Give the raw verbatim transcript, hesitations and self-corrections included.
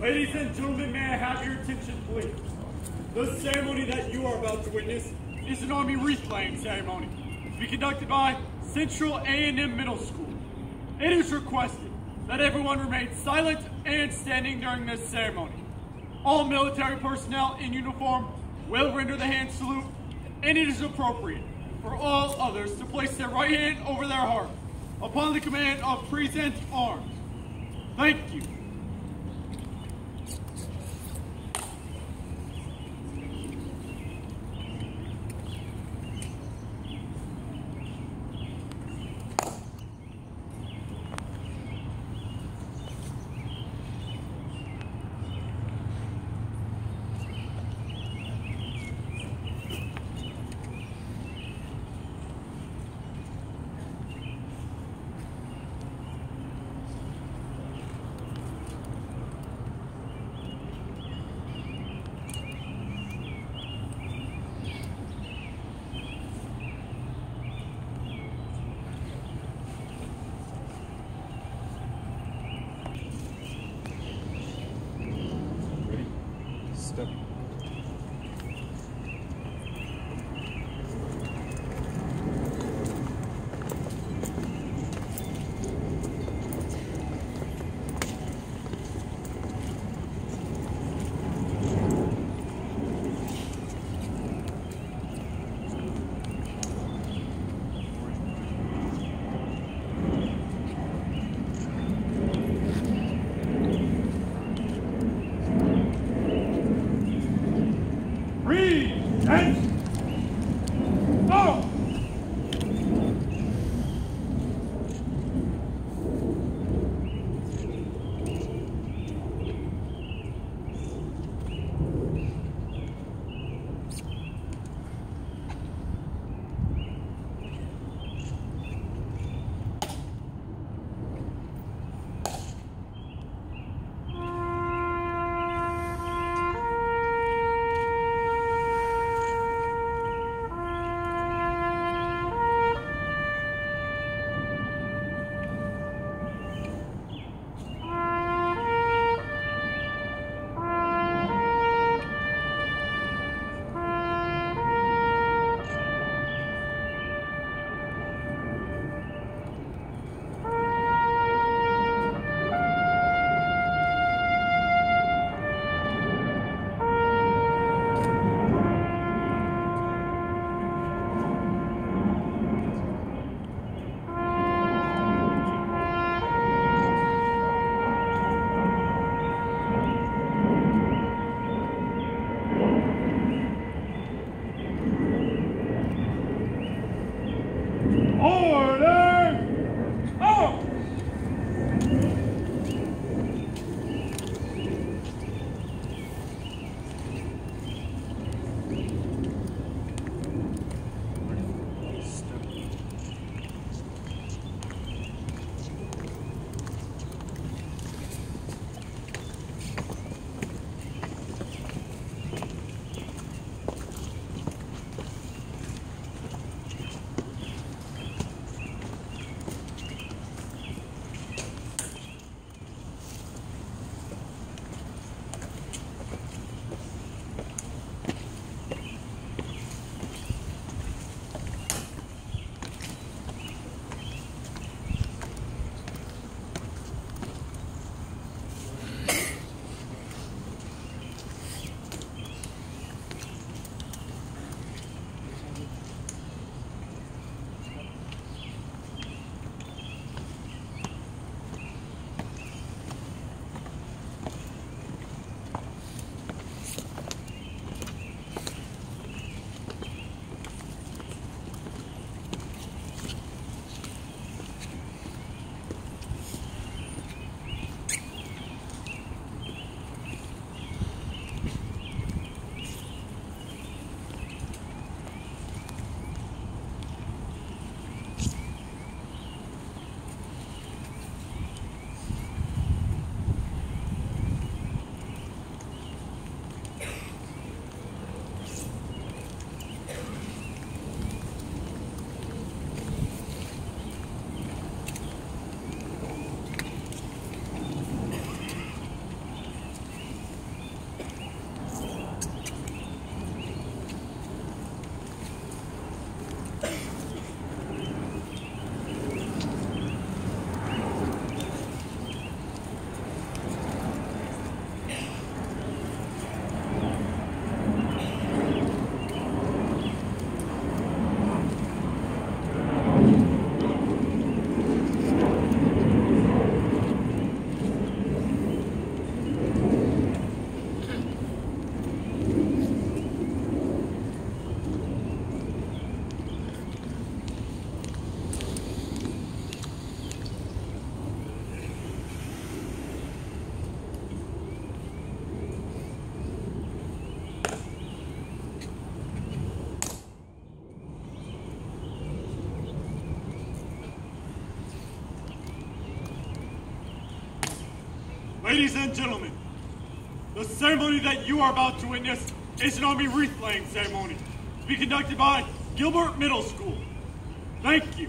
Ladies and gentlemen, may I have your attention, please? The ceremony that you are about to witness is an Army wreath laying ceremony to be conducted by Central A and M Middle School. It is requested that everyone remain silent and standing during this ceremony. All military personnel in uniform will render the hand salute, and it is appropriate for all others to place their right hand over their heart upon the command of present arms. Thank you. Ladies and gentlemen, the ceremony that you are about to witness is an Army wreath-laying ceremony to be conducted by Gilbert Middle School. Thank you.